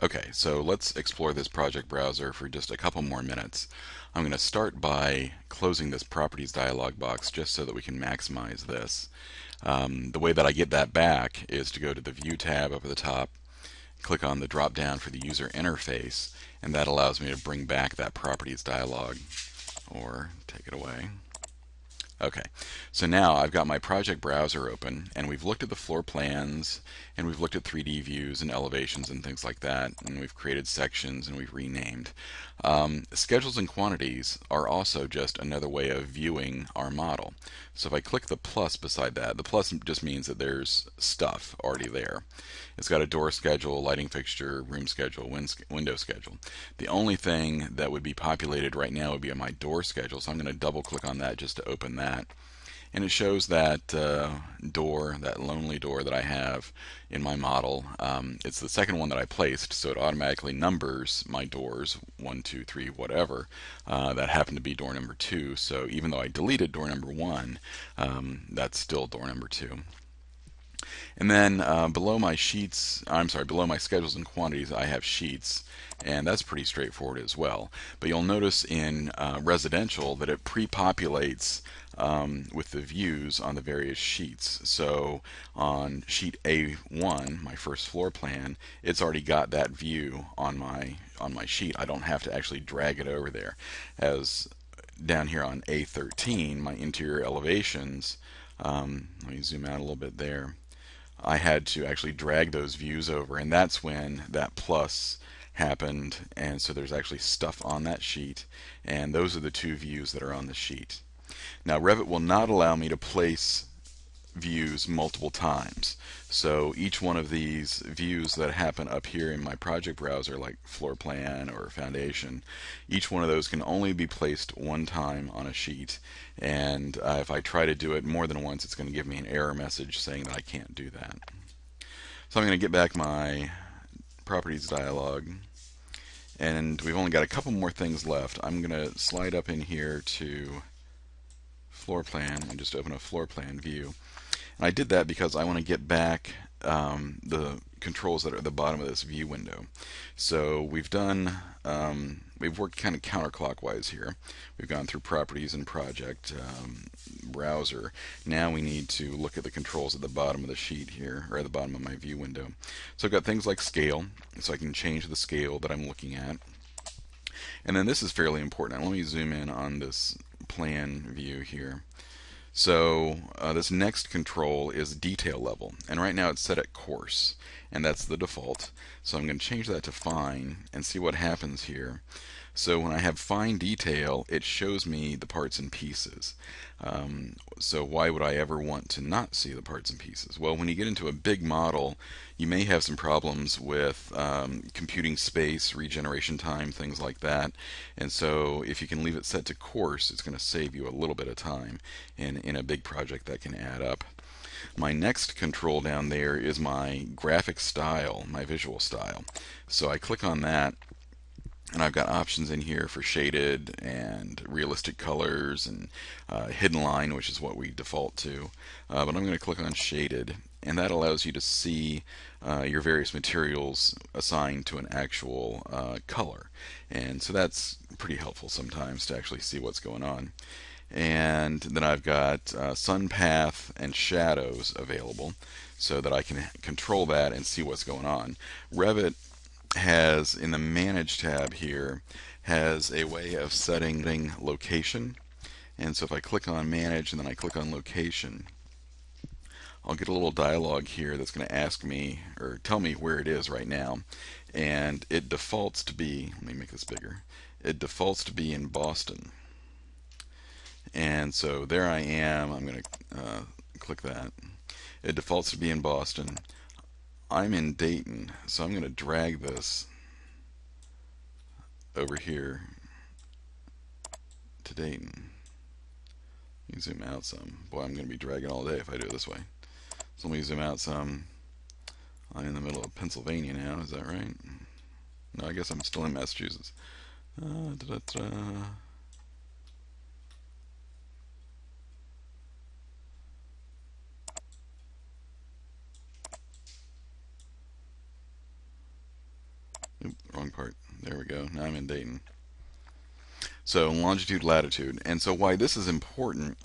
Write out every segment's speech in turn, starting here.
Okay, so let's explore this project browser for just a couple more minutes. I'm going to start by closing this properties dialog box just so that we can maximize this. The way that I get that back is to go to the View tab up at the top, click on the drop down for the user interface, and that allows me to bring back that properties dialog, or take it away. Okay, so now I've got my project browser open, and we've looked at the floor plans, and we've looked at 3D views and elevations and things like that, and we've created sections and we've renamed. Schedules and quantities are also just another way of viewing our model. So if I click the plus beside that, the plus just means that there's stuff already there. It's got a door schedule, lighting fixture, room schedule, window schedule. The only thing that would be populated right now would be on my door schedule, so I'm going to double click on that just to open that. And it shows that door, that lonely door that I have in my model. It's the second one that I placed, so it automatically numbers my doors, 1, 2, 3, whatever. That happened to be door number 2, so even though I deleted door number 1, that's still door number 2. And then below my sheets, I'm sorry, below my schedules and quantities, I have sheets, and that's pretty straightforward as well. But you'll notice in residential that it pre-populates with the views on the various sheets. So on sheet A1, my first floor plan, it's already got that view on my sheet. I don't have to actually drag it over there. As down here on A13, my interior elevations, let me zoom out a little bit there, I had to actually drag those views over, and that's when that plus happened, and so there's actually stuff on that sheet, and those are the two views that are on the sheet. Now Revit will not allow me to place views multiple times, so each one of these views that happen up here in my project browser, like floor plan or foundation, each one of those can only be placed one time on a sheet, and if I try to do it more than once, it's going to give me an error message saying that I can't do that. So I'm going to get back my properties dialog, and we've only got a couple more things left. I'm going to slide up in here to floor plan and just open a floor plan view. And I did that because I want to get back the controls that are at the bottom of this view window. So we've done, we've worked kind of counterclockwise here. We've gone through properties and project, browser. Now we need to look at the controls at the bottom of the sheet here, or at the bottom of my view window. So I've got things like scale, so I can change the scale that I'm looking at. And then this is fairly important. Now let me zoom in on this plan view here. So this next control is detail level, and right now it's set at coarse, and that's the default. So I'm going to change that to fine and see what happens here. So when I have fine detail, it shows me the parts and pieces. So why would I ever want to not see the parts and pieces? Well, when you get into a big model, you may have some problems with computing space, regeneration time, things like that. And so if you can leave it set to coarse, it's going to save you a little bit of time. And in a big project, that can add up. My next control down there is my graphic style, my visual style. So I click on that, and I've got options in here for shaded and realistic colors and hidden line, which is what we default to. But I'm going to click on shaded, and that allows you to see your various materials assigned to an actual color. And so that's pretty helpful sometimes to actually see what's going on. And then I've got sun path and shadows available so that I can control that and see what's going on. Revit has, in the Manage tab here, has a way of setting location. And so if I click on Manage and then I click on Location, I'll get a little dialog here that's going to ask me, or tell me where it is right now. And it defaults to be, let me make this bigger, it defaults to be in Boston. And so there I am. I'm going to click that. It defaults to be in Boston. I'm in Dayton, so I'm going to drag this over here to Dayton. Let me zoom out some. Boy, I'm going to be dragging all day if I do it this way. So let me zoom out some. I'm in the middle of Pennsylvania now, is that right? No, I guess I'm still in Massachusetts. I'm in Dayton. So longitude, latitude. And so why this is important,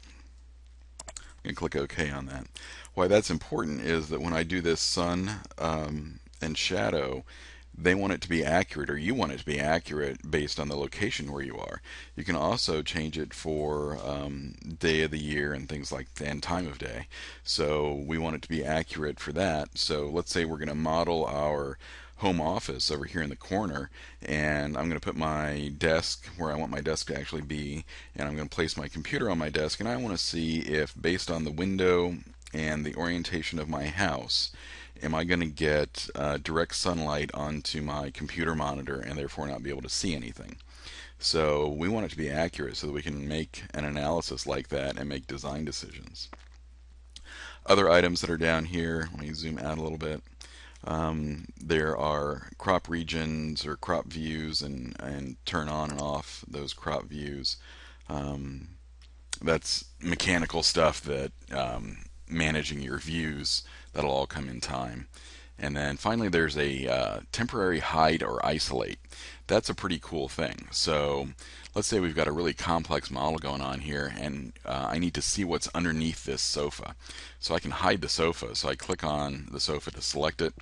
I'm going to click OK on that. Why that's important is that when I do this sun and shadow, they want it to be accurate, or you want it to be accurate based on the location where you are. You can also change it for day of the year and things like that, and time of day. So we want it to be accurate for that. So let's say we're going to model our home office over here in the corner, and I'm going to put my desk where I want my desk to actually be, and I'm going to place my computer on my desk, and I want to see if, based on the window and the orientation of my house, am I going to get direct sunlight onto my computer monitor and therefore not be able to see anything. So we want it to be accurate so that we can make an analysis like that and make design decisions. Other items that are down here, let me zoom out a little bit. There are crop regions or crop views, and turn on and off those crop views. That's mechanical stuff that managing your views, that'll all come in time. And then finally there's a temporary hide or isolate. That's a pretty cool thing. So let's say we've got a really complex model going on here, and I need to see what's underneath this sofa. So I can hide the sofa. So I click on the sofa to select it.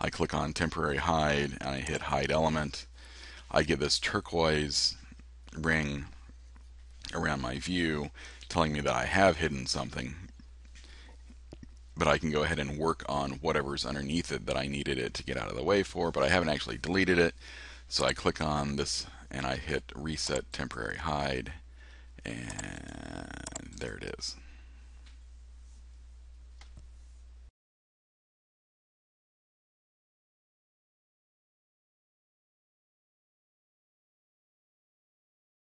I click on temporary hide and I hit hide element. I get this turquoise ring around my view telling me that I have hidden something, but I can go ahead and work on whatever's underneath it that I needed it to get out of the way for, but I haven't actually deleted it. So I click on this and I hit reset temporary hide, and there it is.